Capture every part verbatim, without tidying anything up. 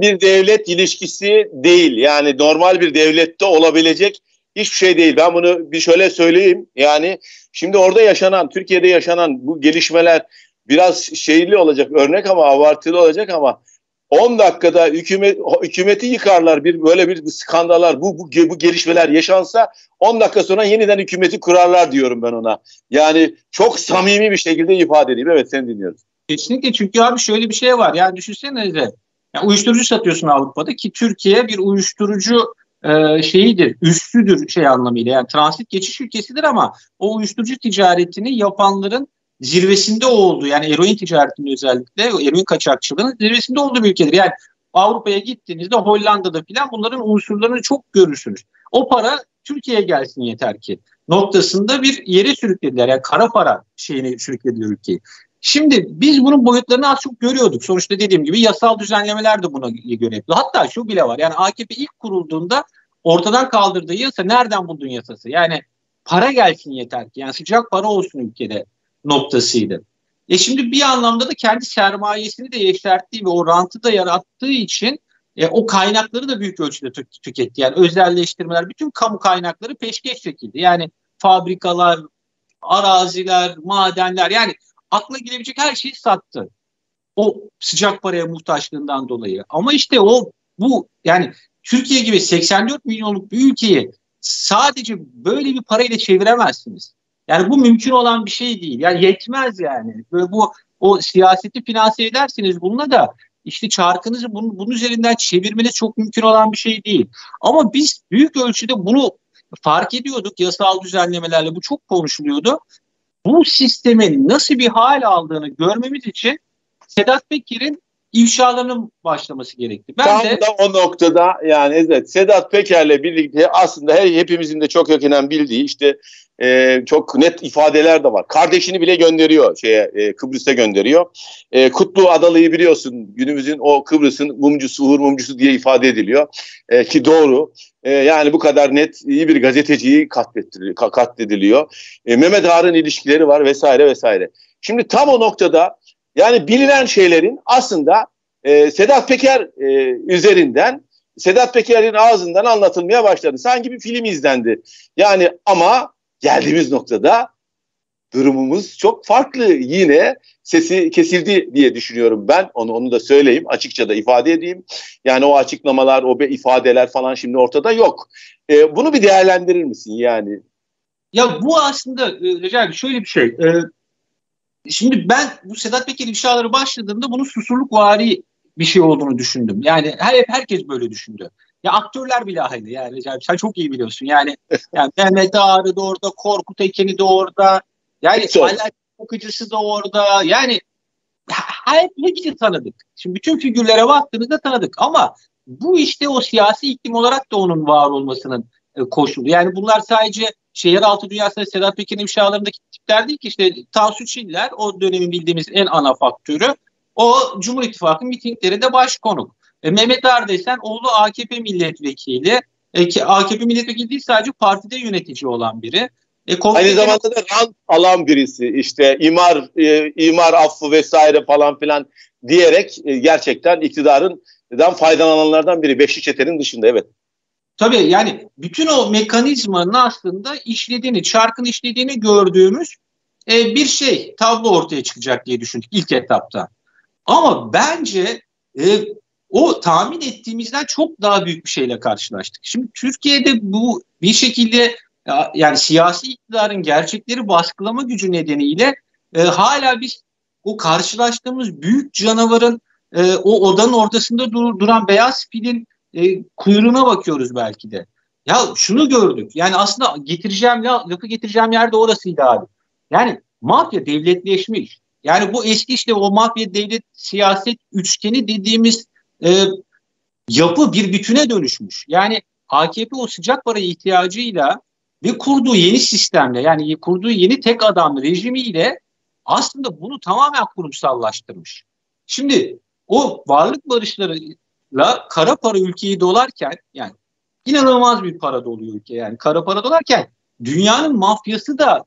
bir devlet ilişkisi değil. Yani normal bir devlette olabilecek hiçbir şey değil. Ben bunu bir şöyle söyleyeyim. Yani şimdi orada yaşanan, Türkiye'de yaşanan bu gelişmeler biraz şeyli olacak örnek ama abartılı olacak ama on dakikada hükümet, hükümeti yıkarlar, bir böyle bir skandalar, bu, bu bu gelişmeler yaşansa on dakika sonra yeniden hükümeti kurarlar diyorum ben ona. Yani çok samimi bir şekilde ifade edeyim. Evet, seni dinliyoruz. Kesinlikle, çünkü abi şöyle bir şey var. Yani düşünsenize, yani uyuşturucu satıyorsun Avrupa'da ki Türkiye bir uyuşturucu e, şeyidir, üssüdür şey anlamıyla. Yani transit geçiş ülkesidir ama o uyuşturucu ticaretini yapanların zirvesinde olduğu, yani eroin ticaretinin özellikle eroin kaçakçılığının zirvesinde olduğu bir ülkedir. Yani Avrupa'ya gittiğinizde Hollanda'da filan bunların unsurlarını çok görürsünüz. O para Türkiye'ye gelsin yeter ki noktasında bir yere sürüklediler. Yani kara para şeyini sürüklediler ülkeyi. Şimdi biz bunun boyutlarını az çok görüyorduk. Sonuçta dediğim gibi yasal düzenlemeler de buna göre yapıldı. Hatta şu bile var, yani A K P ilk kurulduğunda ortadan kaldırdığı yasa, nereden buldun yasası? Yani para gelsin yeter ki, yani sıcak para olsun ülkede noktasıydı. E şimdi bir anlamda da kendi sermayesini de yeşerttiği ve o rantı da yarattığı için e, o kaynakları da büyük ölçüde tü tüketti. Yani özelleştirmeler, bütün kamu kaynakları peşkeş çekildi. Yani fabrikalar, araziler, madenler, yani akla gelebilecek her şeyi sattı. O sıcak paraya muhtaçlığından dolayı. Ama işte o bu yani Türkiye gibi seksen dört milyonluk bir ülkeyi sadece böyle bir parayla çeviremezsiniz. Yani bu mümkün olan bir şey değil. Yani yetmez yani. Böyle bu o siyaseti finanse edersiniz bununla da işte çarkınızı bunun, bunun üzerinden çevirmeniz çok mümkün olan bir şey değil. Ama biz büyük ölçüde bunu fark ediyorduk yasal düzenlemelerle. Bu çok konuşuluyordu. Bu sistemin nasıl bir hal aldığını görmemiz için Sedat Peker'in ifşalarının başlaması gerekti. Ben Tam de... da o noktada yani evet, Sedat Peker'le birlikte aslında her, hepimizin de çok yakından bildiği işte e, çok net ifadeler de var. Kardeşini bile gönderiyor şeye, e, Kıbrıs'a gönderiyor. E, Kutlu Adalı'yı biliyorsun, günümüzün o Kıbrıs'ın mumcusu, Uğur Mumcusu diye ifade ediliyor e, ki doğru. E, yani bu kadar net iyi bir gazeteciyi katlediliyor. katlediliyor. E, Mehmet Ağar'ın ilişkileri var vesaire vesaire. Şimdi tam o noktada yani bilinen şeylerin aslında e, Sedat Peker e, üzerinden, Sedat Peker'in ağzından anlatılmaya başladı. Sanki bir film izlendi. Yani ama geldiğimiz noktada durumumuz çok farklı. Yine sesi kesildi diye düşünüyorum ben. Onu onu da söyleyeyim, açıkça da ifade edeyim. Yani o açıklamalar, o ifadeler falan şimdi ortada yok. E, bunu bir değerlendirir misin yani? Ya bu aslında Recep, şöyle bir şey... E, Şimdi ben bu Sedat Peker ifşaları başladığında bunun Susurlukvari bir şey olduğunu düşündüm. Yani her herkes böyle düşündü. Ya aktörler bile aynı. Yani Recep, sen çok iyi biliyorsun. Yani, yani Mehmet Ağar'ı da orada, Korkut Eken'i de orada. Yani Allah'ın Okucusu da orada. Yani her hepsini tanıdık. Şimdi bütün figürlere baktığınızda tanıdık. Ama bu işte o siyasi iklim olarak da onun var olmasının koşulu. Yani bunlar sadece şehiraltı dünyasında Sedat Peker'in ifşalarındaki tipler değil ki, işte Tansu Çiller o dönemin bildiğimiz en ana faktörü. O Cumhur İttifakı'nın mitinglerinde başkonuk. E, Mehmet Ağar desen oğlu A K P milletvekili. E, ki A K P milletvekili değil, sadece partide yönetici olan biri. E, Aynı zamanda da rant alan birisi, işte imar e, imar affı vesaire falan filan diyerek e, gerçekten iktidarından faydalananlardan biri. Beşli çetenin dışında, evet. Tabii yani bütün o mekanizmanın aslında işlediğini, çarkın işlediğini gördüğümüz e, bir şey, tablo ortaya çıkacak diye düşündük ilk etapta. Ama bence e, o tahmin ettiğimizden çok daha büyük bir şeyle karşılaştık. Şimdi Türkiye'de bu bir şekilde yani siyasi iktidarın gerçekleri baskılama gücü nedeniyle e, hala biz o karşılaştığımız büyük canavarın e, o odanın ortasında dur duran beyaz filin E, kuyruğuna bakıyoruz belki de. Ya şunu gördük. Yani aslında getireceğim lafı getireceğim yerde orasıydı abi. Yani mafya devletleşmiş. Yani bu eski işte o mafya devlet siyaset üçgeni dediğimiz e, yapı bir bütüne dönüşmüş. Yani A K P o sıcak para ihtiyacıyla ve kurduğu yeni sistemle, yani kurduğu yeni tek adam rejimiyle aslında bunu tamamen kurumsallaştırmış. Şimdi o varlık barışları la kara para ülkeyi dolarken, yani inanılmaz bir para doluyor ülke, yani kara para dolarken dünyanın mafyası da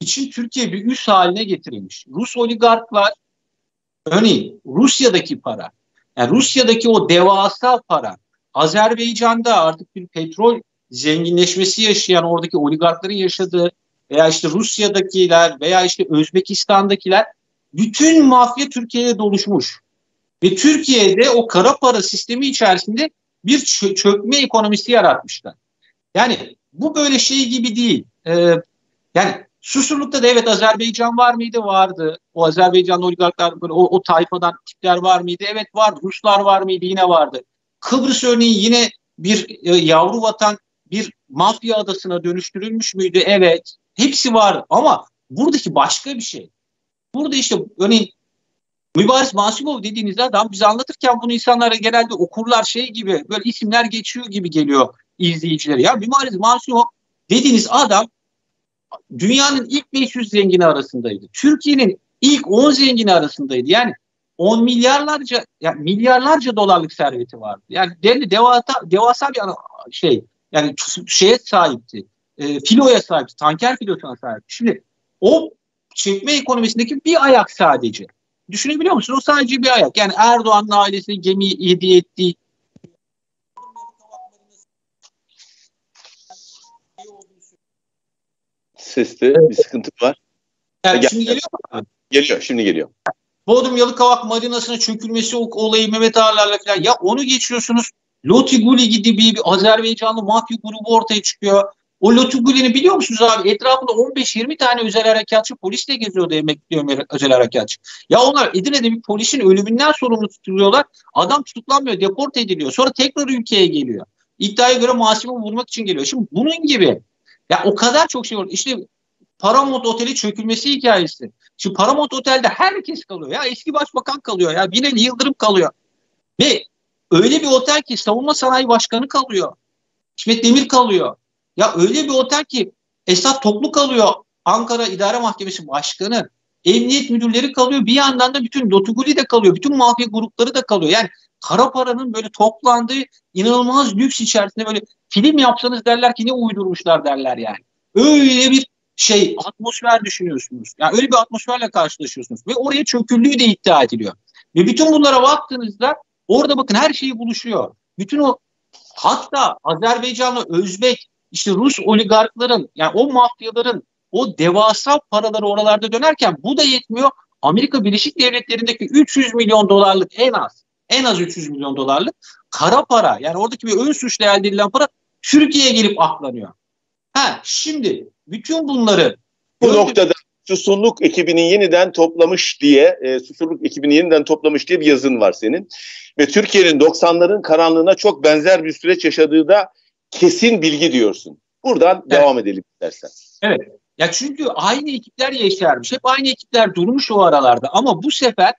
için Türkiye bir üs haline getirilmiş. Rus oligarklar, örneğin Rusya'daki para Yani Rusya'daki o devasa para, Azerbaycan'da artık bir petrol zenginleşmesi yaşayan oradaki oligarkların yaşadığı veya işte Rusya'dakiler veya işte Özbekistan'dakiler, bütün mafya Türkiye'de doluşmuş. Ve Türkiye'de o kara para sistemi içerisinde bir çökme ekonomisi yaratmışlar. Yani bu böyle şey gibi değil. Ee, yani Susurluk'ta da evet Azerbaycan var mıydı? Vardı. O Azerbaycanlı oligarklar, böyle o, o tayfadan tipler var mıydı? Evet vardı. Ruslar var mıydı? Yine vardı. Kıbrıs örneği yine bir e, yavru vatan, bir mafya adasına dönüştürülmüş müydü? Evet. Hepsi vardı. Ama buradaki başka bir şey. Burada işte örneğin Mübariz Masumov dediğiniz adam, biz anlatırken bunu insanlara genelde okurlar şey gibi, böyle isimler geçiyor gibi geliyor izleyicilere. Ya Mübariz Masumov dediğiniz adam dünyanın ilk beş yüz zengini arasındaydı. Türkiye'nin ilk on zengini arasındaydı. Yani on milyarlarca yani milyarlarca dolarlık serveti vardı. Yani devasa, devasa bir şey, yani şeye sahipti. E, filoya sahipti. Tanker filosuna sahipti. Şimdi o çekme ekonomisindeki bir ayak sadece. Düşünebiliyor musun? O sadece bir ayak. Yani Erdoğan'ın ailesine gemiyi hediye ettiği, seste bir sıkıntı var. Yani Gel, şimdi geliyor mu? Geliyor, şimdi geliyor. Bodrum Yalıkavak Marinası'na çökülmesi olayı, Mehmet Ağar'larla falan. Ya onu geçiyorsunuz. Lotiguli gibi bir Azerbaycanlı mafya grubu ortaya çıkıyor. O Lotiguli'ni biliyor musunuz abi? Etrafında on beş yirmi tane özel harekatçı polisle geziyordu, emekli özel harekatçı. Ya onlar Edirne'de bir polisin ölümünden sorumlu tutuluyorlar. Adam tutuklanmıyor, deport ediliyor. Sonra tekrar ülkeye geliyor. İddiaya göre masumunu vurmak için geliyor. Şimdi bunun gibi ya o kadar çok şey var. İşte Paramount Oteli çökülmesi hikayesi. Şimdi Paramount Otel'de herkes kalıyor. Ya eski başbakan kalıyor. Ya Binali Yıldırım kalıyor. Ve öyle bir otel ki savunma sanayi başkanı kalıyor. Hikmet Demir kalıyor. Ya öyle bir otel ki Esat Toplu kalıyor. Ankara İdare Mahkemesi Başkanı. Emniyet müdürleri kalıyor. Bir yandan da bütün Lotuguli de kalıyor. Bütün mafya grupları da kalıyor. Yani kara paranın böyle toplandığı inanılmaz lüks içerisinde böyle film yapsanız derler ki ne uydurmuşlar derler yani. Öyle bir şey atmosfer düşünüyorsunuz. Yani öyle bir atmosferle karşılaşıyorsunuz. Ve oraya çöküldüğü de iddia ediliyor. Ve bütün bunlara baktığınızda orada bakın her şeyi buluşuyor. Bütün o hatta Azerbaycanlı, Özbek, İşte Rus oligarkların, yani o mafyaların o devasa paraları oralarda dönerken bu da yetmiyor. Amerika Birleşik Devletleri'ndeki üç yüz milyon dolarlık en az, en az üç yüz milyon dolarlık kara para. Yani oradaki bir ön suçla elde edilen para Türkiye'ye gelip aklanıyor. Ha, şimdi bütün bunları... Bu gördüm. Noktada Susurluk ekibinin yeniden toplamış diye, e, Susurluk ekibini yeniden toplamış diye bir yazın var senin. Ve Türkiye'nin doksanların karanlığına çok benzer bir süreç yaşadığı da kesin bilgi diyorsun. Buradan evet, devam edelim dersen. Evet. Ya çünkü aynı ekipler yaşarmış. Hep aynı ekipler durmuş o aralarda. Ama bu sefer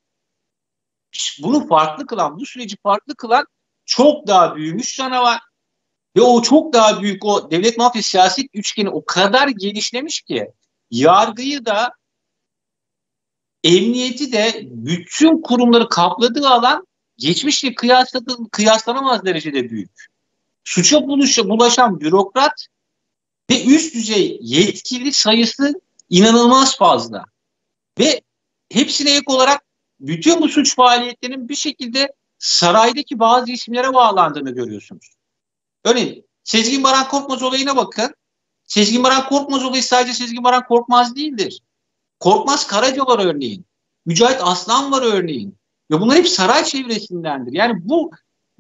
bunu farklı kılan, bu süreci farklı kılan çok daha büyümüş canavar. Ve o çok daha büyük o devlet mafya siyaset üçgeni o kadar genişlemiş ki yargıyı da emniyeti de bütün kurumları kapladığı alan geçmişle kıyaslanamaz derecede büyük. Suça bulaşan bürokrat ve üst düzey yetkili sayısı inanılmaz fazla. Ve hepsine ek olarak bütün bu suç faaliyetlerinin bir şekilde saraydaki bazı isimlere bağlandığını görüyorsunuz. Örneğin Sezgin Baran Korkmaz olayına bakın. Sezgin Baran Korkmaz olayı sadece Sezgin Baran Korkmaz değildir. Korkmaz Karacalar örneğin. Mücahit Aslan var örneğin. Ve bunlar hep saray çevresindendir. Yani bu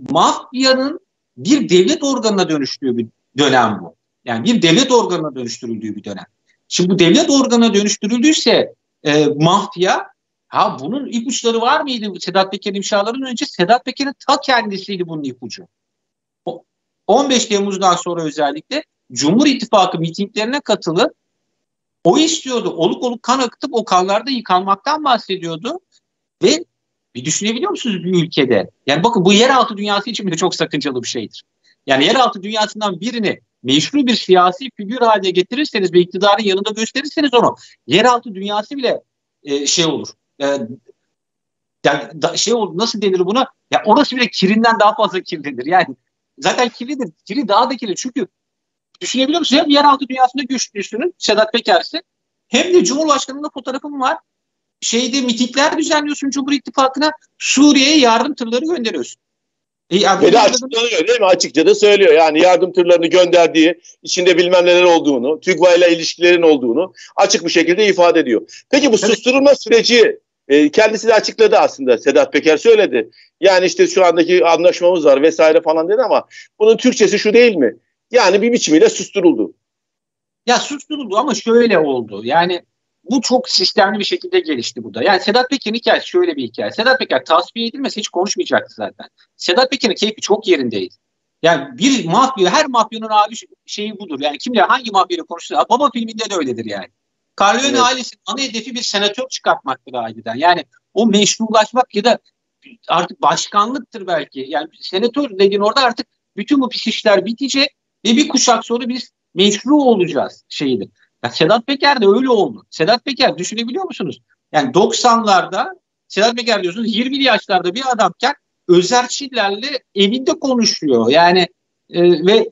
mafyanın bir devlet organına dönüştüğü bir dönem bu. Yani bir devlet organına dönüştürüldüğü bir dönem. Şimdi bu devlet organına dönüştürüldüyse e, mafya, ha bunun ipuçları var mıydı? Sedat Peker'in imşalarının önce Sedat Peker'in ta kendisiydi bunun ipucu. on beş Temmuz'dan sonra özellikle Cumhur İttifakı mitinglerine katılıp o istiyordu. Oluk oluk kan akıtıp o kanlarda yıkanmaktan bahsediyordu ve bir düşünebiliyor musunuz bir ülkede? Yani bakın bu yeraltı dünyası için bile çok sakıncalı bir şeydir. Yani yeraltı dünyasından birini meşru bir siyasi figür haline getirirseniz ve iktidarın yanında gösterirseniz onu, yeraltı dünyası bile e, şey olur. E, yani da, şey olur, nasıl denir buna? Ya orası bile kirinden daha fazla kirlidir. Yani zaten kirlidir. Kiri daha da kirli. Çünkü düşünebiliyor musunuz? Hem yeraltı dünyasında güç düştünün Sedat Peker'si, hem de Cumhurbaşkanı'nın fotoğrafım var. şeyde mitingler düzenliyorsun Cumhur İttifakı'na, Suriye'ye yardım tırları gönderiyorsun. E, yardım tırları... Açıklanıyor değil mi? Açıkça da söylüyor. Yani yardım tırlarını gönderdiği, içinde bilmem neler olduğunu, TÜGVA ile ilişkilerin olduğunu açık bir şekilde ifade ediyor. Peki bu susturulma evet. süreci e, kendisi de açıkladı aslında. Sedat Peker söyledi. Yani işte şu andaki anlaşmamız var vesaire falan dedi ama bunun Türkçesi şu değil mi? Yani bir biçimiyle susturuldu. Ya susturuldu ama şöyle oldu. Yani bu çok sistemli bir şekilde gelişti burada. Yani Sedat Peker'in hikayesi şöyle bir hikaye. Sedat Peker tasfiye edilmese hiç konuşmayacaktı zaten. Sedat Peker'in keyfi çok yerindeydi. Yani bir mafya, her mafyanın abi şeyi budur. Yani kimle hangi mafyayla konuşursa. Baba filminde de öyledir yani. Corleone evet. ailesinin ana hedefi bir senatör çıkartmaktır aileden. Yani o meşrulaşmak ya da artık başkanlıktır belki. Yani senatör dediğin orada artık bütün bu pis işler bitecek ve bir kuşak sonra biz meşru olacağız şeyidir. Ya Sedat Peker de öyle oldu. Sedat Peker düşünebiliyor musunuz? Yani doksanlarda Sedat Peker diyorsunuz yirmili yaşlarda bir adamken Özer Çiller'le evinde konuşuyor. Yani e, ve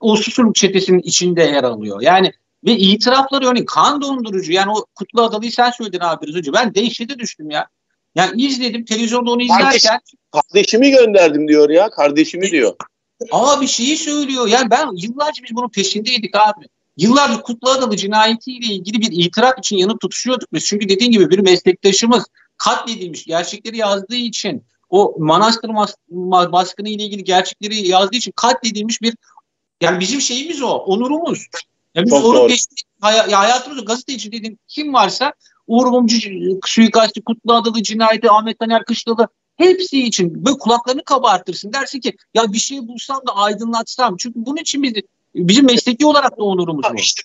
o Susurluk çetesinin içinde yer alıyor. Yani ve itirafları örneğin kan dondurucu. Yani o Kutlu Adalı'yı sen söyledin abi Rızıcı. Ben dehşete düştüm ya. Yani izledim televizyonda onu izlerken. Kardeşim, kardeşimi gönderdim diyor ya. Kardeşimi diyor. Ama bir şeyi söylüyor. Yani ben yıllarca biz bunun peşindeydik abi. Yıllarca Kutlu Adalı cinayetiyle ilgili bir itiraf için yanıp tutuşuyorduk biz. Çünkü dediğin gibi bir meslektaşımız katledilmiş, gerçekleri yazdığı için, o manastır baskını ile ilgili gerçekleri yazdığı için katledilmiş bir, yani bizim şeyimiz o, onurumuz. Yani biz onun peşinde hayatımızda gazeteci dediğim kim varsa, Uğur Mumcu suikastı, Kutlu Adalı cinayeti, Ahmet Taner Kışlalı, hepsi için böyle kulaklarını kabartırsın. Dersin ki ya bir şey bulsam da aydınlatsam. Çünkü bunun için biz, bizim mesleki olarak da onurumuz var.